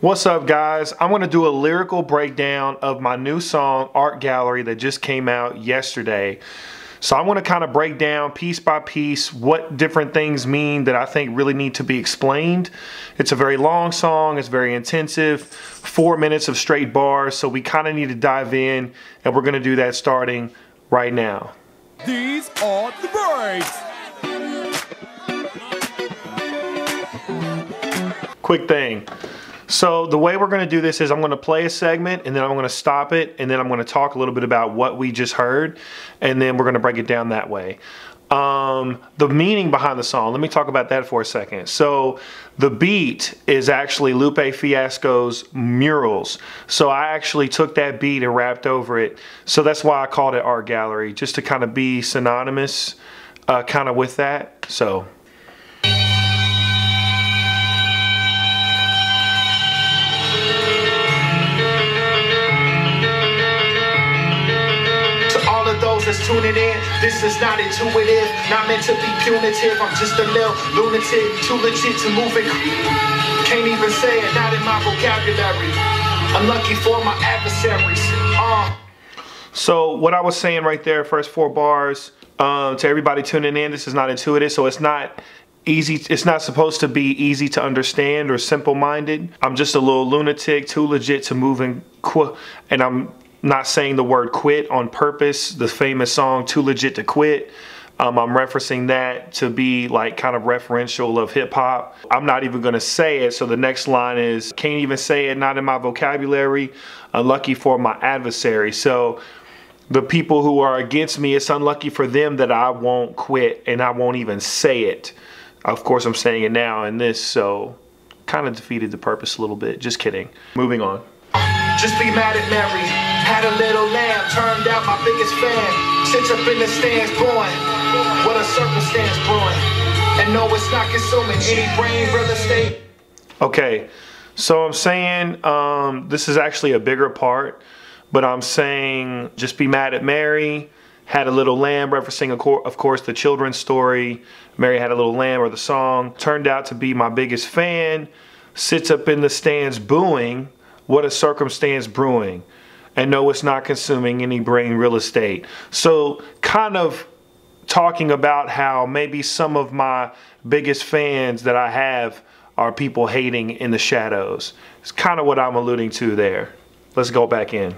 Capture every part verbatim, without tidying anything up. What's up, guys? I'm going to do a lyrical breakdown of my new song, Art Gallery, that just came out yesterday. So I want to kind of break down piece by piece what different things mean that I think really need to be explained. It's a very long song. It's very intensive. Four minutes of straight bars. So we kind of need to dive in, and we're going to do that starting right now. These are the breaks. Quick thing. So the way we're going to do this is I'm going to play a segment, and then I'm going to stop it, and then I'm going to talk a little bit about what we just heard, and then we're going to break it down that way. Um, the meaning behind the song, let me talk about that for a second. So the beat is actually Lupe Fiasco's Murals. So I actually took that beat and rapped over it. So that's why I called it Art Gallery, just to kind of be synonymous uh, kind of with that. So... tuning in, this is not intuitive, not meant to be punitive. I'm just a little lunatic, too legit to move it. Can't even say it, not in my vocabulary. Unlucky for my adversaries. Uh. So what I was saying right there, first four bars, um, to everybody tuning in, this is not intuitive, so it's not easy. It's not supposed to be easy to understand or simple-minded. I'm just a little lunatic, too legit to move and qu and I'm not saying the word quit on purpose. The famous song Too Legit to Quit, um, I'm referencing that to be like kind of referential of hip hop. I'm not even gonna say it, so the next line is, can't even say it, not in my vocabulary, unlucky for my adversary. So the people who are against me, it's unlucky for them that I won't quit and I won't even say it. Of course I'm saying it now in this, so kind of defeated the purpose a little bit, just kidding. Moving on. Just be mad at Mary. Had a little lamb, turned out my biggest fan. Sits up in the stands, born. What a circumstance, born. And no, it's not consuming any brain real estate. Okay, so I'm saying um, this is actually a bigger part, but I'm saying just be mad at Mary. Had a little lamb, referencing of course the children's story. Mary had a little lamb, or the song. Turned out to be my biggest fan. Sits up in the stands, booing. What a circumstance, brewing. And no, it's not consuming any brain real estate. So kind of talking about how maybe some of my biggest fans that I have are people hating in the shadows. It's kind of what I'm alluding to there. Let's go back in.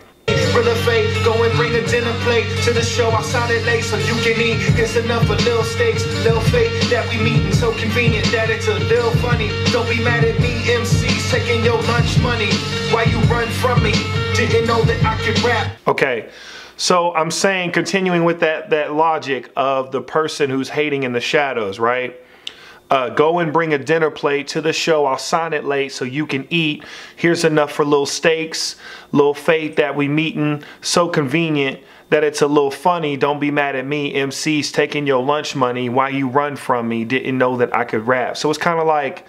Real faith, go and bring a dinner plate to the show. I sounded late so you can eat. It's enough for little steaks, little fate that we meetin'. So convenient that it's a little funny. Don't be mad at me, M C, taking your lunch money. Why you run from me? Didn't know that I could rap. Okay, so I'm saying, continuing with that that logic of the person who's hating in the shadows, right? Uh, go and bring a dinner plate to the show. I'll sign it late so you can eat. Here's enough for little steaks, little fate that we meetin'. So convenient that it's a little funny. Don't be mad at me, M C's taking your lunch money. Why you run from me? Didn't know that I could rap. So it's kind of like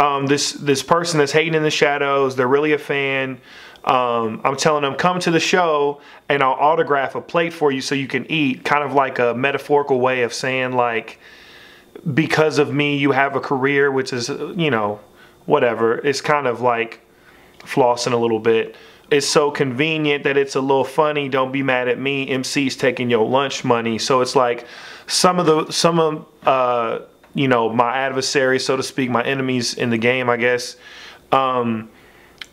um, this this person that's hating in the shadows. They're really a fan. Um, I'm telling them, come to the show and I'll autograph a plate for you so you can eat. Kind of like a metaphorical way of saying, like, because of me you have a career, which is, you know, whatever. It's kind of like flossing a little bit. It's so convenient that it's a little funny. Don't be mad at me, M C's taking your lunch money. So it's like some of the some of uh, you know, my adversaries, so to speak, my enemies in the game, I guess. Um,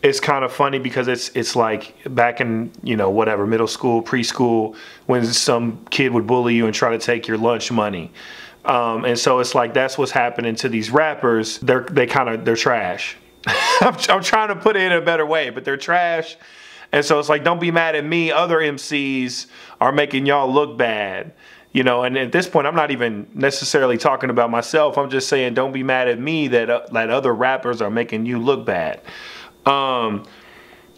It's kind of funny because it's it's like back in, you know, whatever, middle school, preschool, when some kid would bully you and try to take your lunch money, um, and so it's like that's what's happening to these rappers. They're they kind of they're trash. I'm, I'm trying to put it in a better way, but they're trash, and so it's like, don't be mad at me. Other M C's are making y'all look bad, you know. And at this point, I'm not even necessarily talking about myself. I'm just saying, don't be mad at me that uh, that other rappers are making you look bad. Um,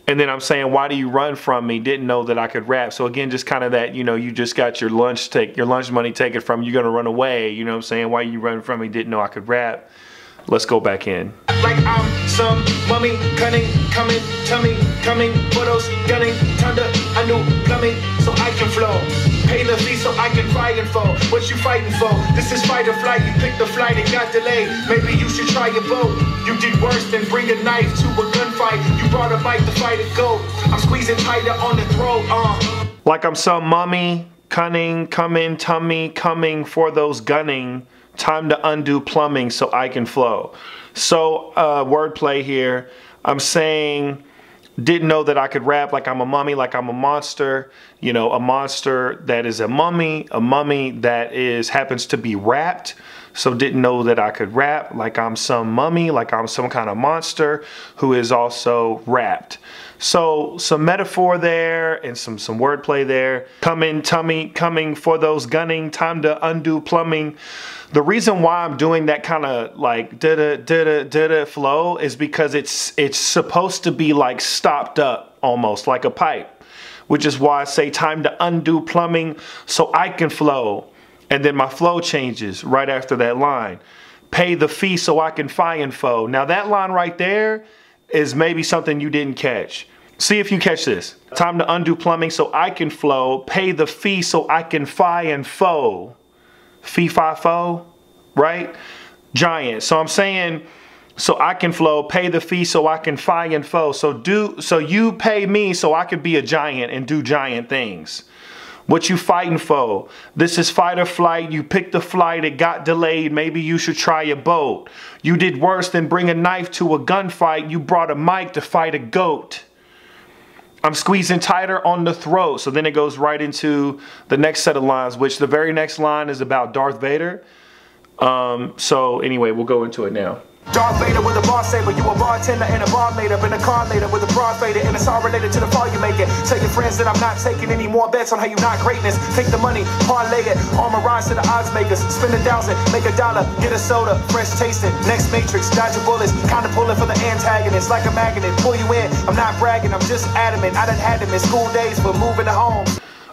and then I'm saying, why do you run from me? Didn't know that I could rap. So again, just kind of that, you know, you just got your lunch take your lunch money taken from you. You're gonna run away. You know what I'm saying? Why you running from me? Didn't know I could rap. Let's go back in. Like I'm some mummy, cunning, coming, tummy, coming, photos, gunning, thunder, I knew plumbing, so I can flow. Pay lovely so I can cry and fall. What you fighting for? This is fight or flight. You picked the flight and got delayed. Maybe you should try your boat. You did worse than bring a knife to a gunfight. You brought a mic to fight a goat. I'm squeezing tighter on the throat, uh. Like I'm some mommy, cunning, coming, tummy, coming for those gunning. Time to undo plumbing so I can flow. So, uh, wordplay here. I'm saying, didn't know that I could rap like I'm a mummy, like I'm a monster. You know, a monster that is a mummy, a mummy that is happens to be rapped. So didn't know that I could rap like I'm some mummy, like I'm some kind of monster who is also rapped. So some metaphor there and some, some wordplay there. Coming, tummy, coming for those gunning, time to undo plumbing. The reason why I'm doing that kind of like da-da, da-da, da-da flow is because it's, it's supposed to be like stopped up almost like a pipe, which is why I say time to undo plumbing so I can flow. And then my flow changes right after that line. Pay the fee so I can fi and foe. Now that line right there is maybe something you didn't catch. See if you catch this. Time to undo plumbing so I can flow. Pay the fee so I can fi and foe. Fee, fi, foe, right? Giant. So I'm saying, so I can flow, pay the fee so I can fi and foe. So do, so you pay me so I can be a giant and do giant things. What you fighting for? This is fight or flight. You picked the flight. It got delayed. Maybe you should try a boat. You did worse than bring a knife to a gunfight. You brought a mic to fight a goat. I'm squeezing tighter on the throat. So then it goes right into the next set of lines, which the very next line is about Darth Vader. Um, so anyway, we'll go into it now. Darth Vader with a bar saber, you a bartender and a bar later, been a car later with a broad fader, and it's all related to the fall you make it. Tell your friends that I'm not taking any more bets on how you not greatness. Take the money, parlay it, arm a rise to the odds makers. Spend a thousand, make a dollar, get a soda, fresh tasting. Next matrix, dodge your bullets, kind of pulling for the antagonist, like a magnet, pull you in. I'm not bragging, I'm just adamant. I done had them in school days for moving to home.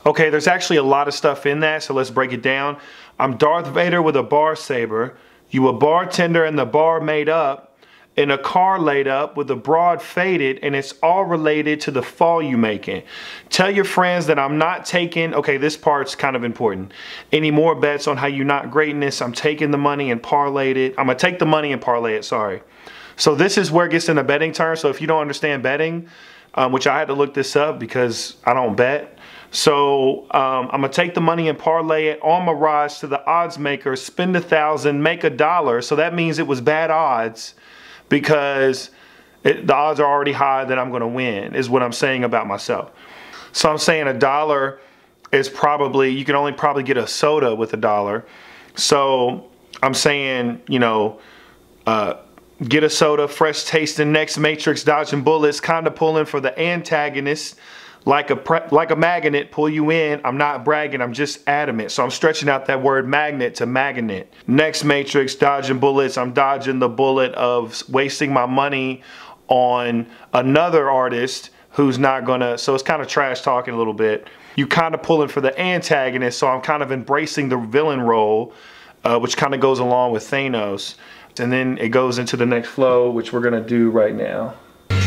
Okay, there's actually a lot of stuff in that, so let's break it down. I'm Darth Vader with a bar saber. You a bartender and the bar made up, in a car laid up with a broad faded, and it's all related to the fall you making. Tell your friends that I'm not taking, okay, this part's kind of important, any more bets on how you not greatness. I'm taking the money and parlayed it. I'm gonna take the money and parlay it, sorry. So this is where it gets in the betting term. So if you don't understand betting, um, which I had to look this up because I don't bet. So um, I'm gonna take the money and parlay it on my rise to the odds maker, spend a thousand, make a dollar. So that means it was bad odds because it, the odds are already high that I'm gonna win is what I'm saying about myself. So I'm saying a dollar is probably, you can only probably get a soda with a dollar. So I'm saying, you know, uh, get a soda, fresh tasting, next matrix, dodging bullets, kind of pulling for the antagonist. Like a, pre like a magnet, pull you in. I'm not bragging, I'm just adamant. So I'm stretching out that word magnet to magnet. Next matrix, dodging bullets. I'm dodging the bullet of wasting my money on another artist who's not gonna, so it's kind of trash talking a little bit. You kind of pulling for the antagonist, so I'm kind of embracing the villain role, uh, which kind of goes along with Thanos. And then it goes into the next flow, which we're gonna do right now.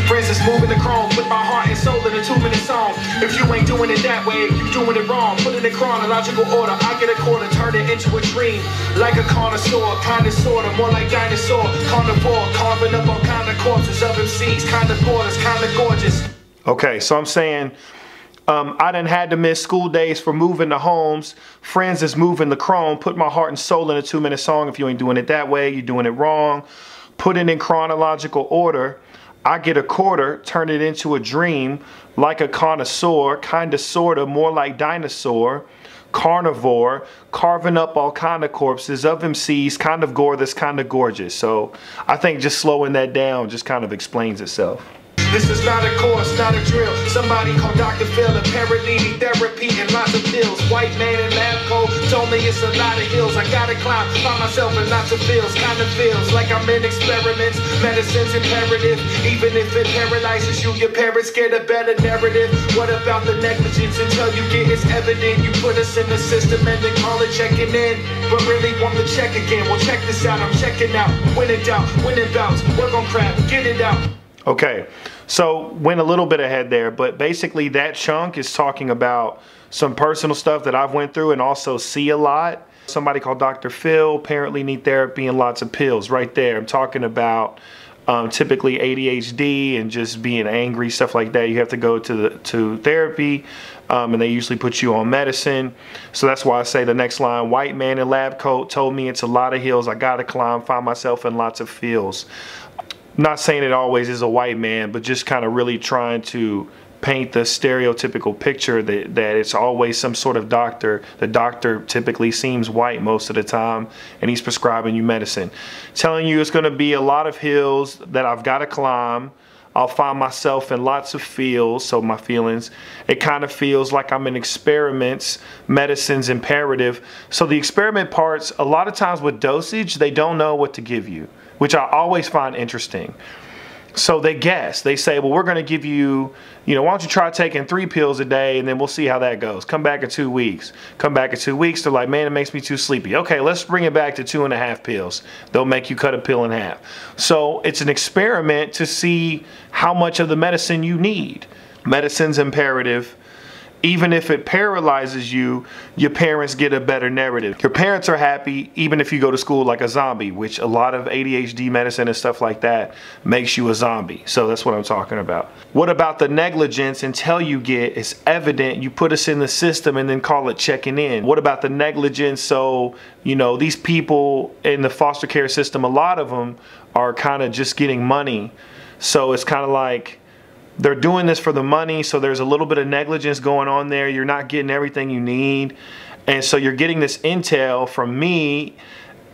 Francis moving the chrome, put my heart and soul in a two-minute song. If you ain't doing it that way, you doing it wrong. Put it in chronological order, I get a quarter, turn it into a dream. Like a connoisseur, kind of sort of, more like dinosaur. Carnivore, carving up all kind of corpses of M Cs, kind of borders, kind of gorgeous. Okay, so I'm saying, um, I done had to miss school days for moving to homes. Friends is moving the chrome, put my heart and soul in a two-minute song. If you ain't doing it that way, you doing it wrong. Put it in chronological order. I get a quarter, turn it into a dream, like a connoisseur, kinda sorta, more like dinosaur, carnivore, carving up all kind of corpses of M Cs, kind of gore that's kind of gorgeous. So I think just slowing that down just kind of explains itself. This is not a course, not a drill. Somebody called Doctor Phil, apparently need therapy and lots of pills. White man in lab coat told me it's a lot of hills. I gotta climb by myself and lots of feels. Kind of feels like I'm in experiments. Medicine's imperative, even if it paralyzes you. Your parents get a better narrative. What about the negligence? Until you get it's evident. You put us in the system and they call it checking in, but really want to check again. Well, check this out, I'm checking out. When in doubt, when in bounce, work on crap, get it out. Okay, so went a little bit ahead there, but basically that chunk is talking about some personal stuff that I've went through and also see a lot. Somebody called Doctor Phil, apparently need therapy and lots of pills. Right there, I'm talking about um, typically A D H D and just being angry, stuff like that. You have to go to the, to therapy, um, and they usually put you on medicine. So that's why I say the next line, white man in lab coat told me it's a lot of hills I gotta climb, find myself in lots of fields. Not saying it always is a white man, but just kind of really trying to paint the stereotypical picture that, that it's always some sort of doctor. The doctor typically seems white most of the time, and he's prescribing you medicine. Telling you it's gonna be a lot of hills that I've gotta climb. I'll find myself in lots of fields, so my feelings. It kind of feels like I'm in experiments. Medicine's imperative. So the experiment parts, a lot of times with dosage, they don't know what to give you, which I always find interesting. So they guess. They say, well, we're going to give you, you know, why don't you try taking three pills a day and then we'll see how that goes. Come back in two weeks. Come back in two weeks. They're like, man, it makes me too sleepy. Okay, let's bring it back to two and a half pills. They'll make you cut a pill in half. So it's an experiment to see how much of the medicine you need. Medicine's imperative. Even if it paralyzes you, your parents get a better narrative. Your parents are happy even if you go to school like a zombie, which a lot of A D H D medicine and stuff like that makes you a zombie. So that's what I'm talking about. What about the negligence until you get, it's evident, you put us in the system and then call it checking in. What about the negligence? So, you know, these people in the foster care system, a lot of them are kind of just getting money. So it's kind of like, they're doing this for the money, so there's a little bit of negligence going on there. You're not getting everything you need. And so you're getting this intel from me,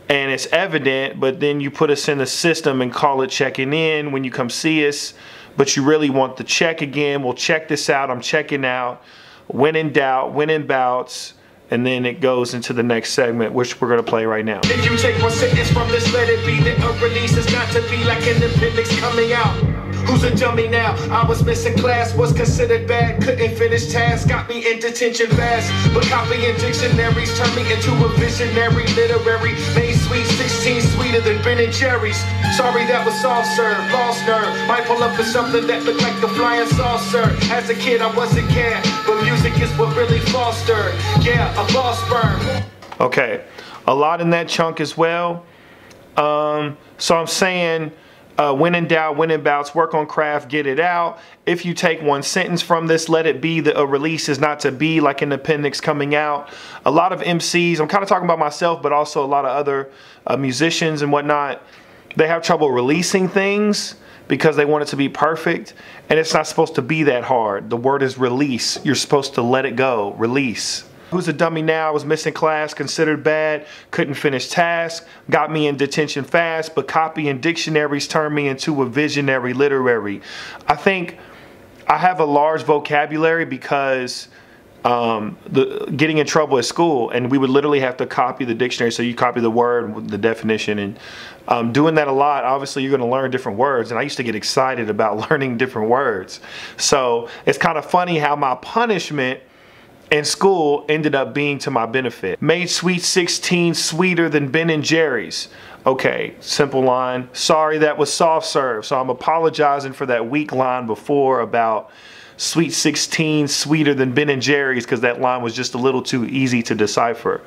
and it's evident, but then you put us in the system and call it checking in when you come see us, but you really want the check again. Well, check this out. I'm checking out. When in doubt, when in bouts. And then it goes into the next segment, which we're gonna play right now. If you take one sentence from this, let it be that a release is not to be like an appendix coming out. Who's a dummy now? I was missing class, was considered bad, couldn't finish tasks, got me in detention fast. But copying dictionaries turned me into a visionary, literary, made sweet, sixteen sweeter than Ben and Jerry's. Sorry that was soft serve, lost nerve, might pull up for something that looked like a flying saucer. As a kid I wasn't care, but music is what really fostered, yeah, a boss burn. Okay, a lot in that chunk as well. Um, so I'm saying, Uh, when in doubt, when in bouts, work on craft, get it out. If you take one sentence from this, let it be that a release is not to be like an appendix coming out. A lot of M Cs, I'm kind of talking about myself, but also a lot of other uh, musicians and whatnot, they have trouble releasing things because they want it to be perfect. And it's not supposed to be that hard. The word is release. You're supposed to let it go, release. Who's a dummy now? I was missing class, considered bad, couldn't finish tasks, got me in detention fast, but copying dictionaries turned me into a visionary literary. I think I have a large vocabulary because um, the, getting in trouble at school, and we would literally have to copy the dictionary. So you copy the word, the definition, and um, doing that a lot, obviously you're gonna learn different words, and I used to get excited about learning different words. So it's kind of funny how my punishment and school ended up being to my benefit. Made sweet sixteen sweeter than Ben and Jerry's. Okay, simple line. Sorry that was soft serve. So I'm apologizing for that weak line before about sweet sixteen sweeter than Ben and Jerry's, because that line was just a little too easy to decipher.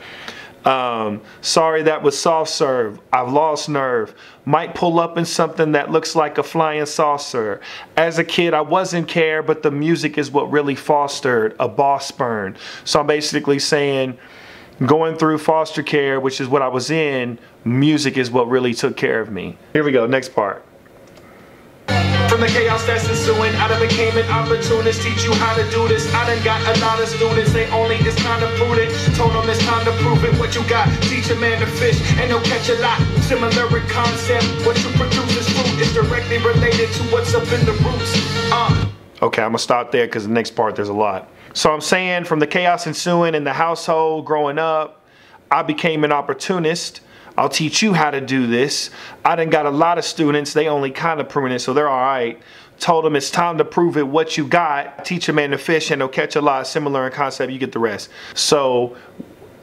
Um, sorry that was soft serve. I've lost nerve. Might pull up in something that looks like a flying saucer. As a kid, I wasn't care, but the music is what really fostered a boss burn. So I'm basically saying, going through foster care, which is what I was in, music is what really took care of me. Here we go, next part. From the chaos that's ensuing, I done became an opportunist, teach you how to do this. I done got a lot of students, they only it's time to prove it. Told them it's time to prove it, what you got, teach a man to fish, and they'll catch a lot. Similar in concept, what you produce is fruit, is directly related to what's up in the roots. Uh. Okay, I'm gonna stop there because the next part there's a lot. So I'm saying from the chaos ensuing in the household growing up, I became an opportunist. I'll teach you how to do this. I done got a lot of students. They only kind of prove it, so they're all right. Told them it's time to prove it what you got. Teach a man to fish and they'll catch a lot. Similar in concept, you get the rest. So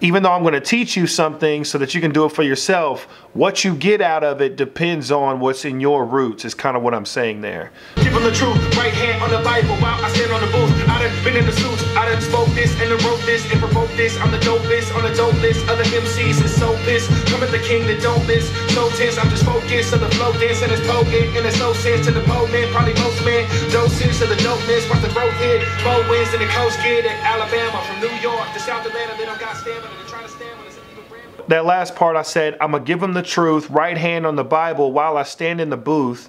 even though I'm going to teach you something so that you can do it for yourself, what you get out of it depends on what's in your roots, is kind of what I'm saying there. Give them the truth, right hand on the Bible, while I stand on the booth. I done been in the suits, I done spoke this and wrote this and provoked this. I'm the dopest on the dope list, other M Cs is so pissed. Come at the king, the dopest, so tense, I'm just focused on the flow dance and it's poking and it's no sense to the moment, probably most men, dosage of the dopeness, watch the throat hit, Bo wins and the coast kid in Alabama, from New York to South Atlanta, they don't got stamina. That last part I said, I'm going to give them the truth, right hand on the Bible while I stand in the booth.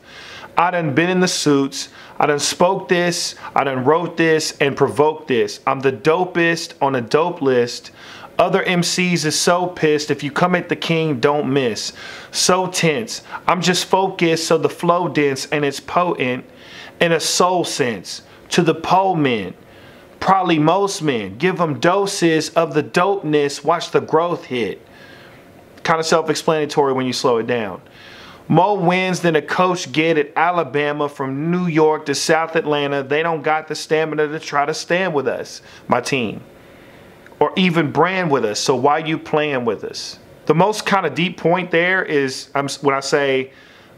I done been in the suits. I done spoke this. I done wrote this and provoked this. I'm the dopest on a dope list. Other M Cs is so pissed. If you come at the king, don't miss. So tense. I'm just focused so the flow dense and it's potent in a soul sense. To the pole men. Probably most men. Give them doses of the dopeness. Watch the growth hit. Kind of self-explanatory when you slow it down. More wins than a coach get at Alabama, from New York to South Atlanta. They don't got the stamina to try to stand with us, my team. Or even brand with us. So why you playing with us? The most kind of deep point there is I'm, when I say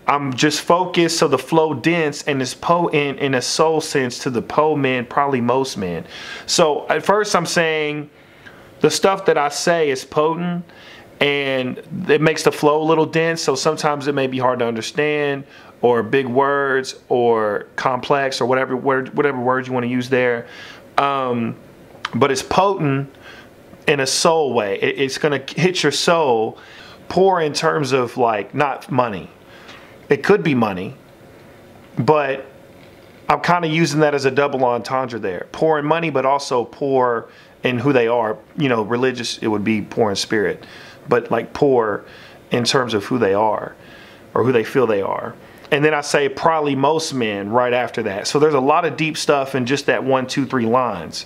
I'm just focused so the flow dense and is potent in a soul sense to the pole men, probably most men. So at first I'm saying the stuff that I say is potent and it makes the flow a little dense. So sometimes it may be hard to understand, or big words or complex or whatever word, whatever word you want to use there. Um, but it's potent in a soul way. It, it's going to hit your soul. Poor in terms of like not money. It could be money, but I'm kind of using that as a double entendre there. Poor in money, but also poor in who they are. You know, religious, it would be poor in spirit, but like poor in terms of who they are or who they feel they are. And then I say probably most men right after that. So there's a lot of deep stuff in just that one, two, three lines.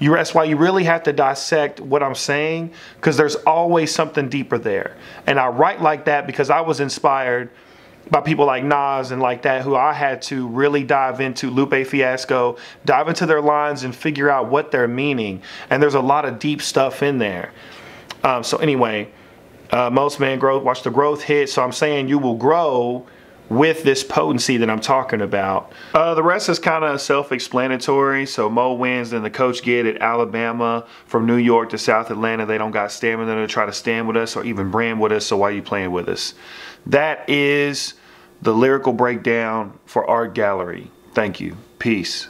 You, that's why you really have to dissect what I'm saying, because there's always something deeper there. And I write like that because I was inspired by people like Nas and like that, who I had to really dive into, Lupe Fiasco, dive into their lines and figure out what they're meaning. And there's a lot of deep stuff in there. Um, so anyway, uh, most men grow, watch the growth hit. So I'm saying you will grow with this potency that I'm talking about. Uh, the rest is kind of self-explanatory. So Mo wins and the coach get at Alabama, from New York to South Atlanta. They don't got stamina to try to stand with us or even brand with us. So why are you playing with us? That is the lyrical breakdown for Art Gallery. Thank you. Peace.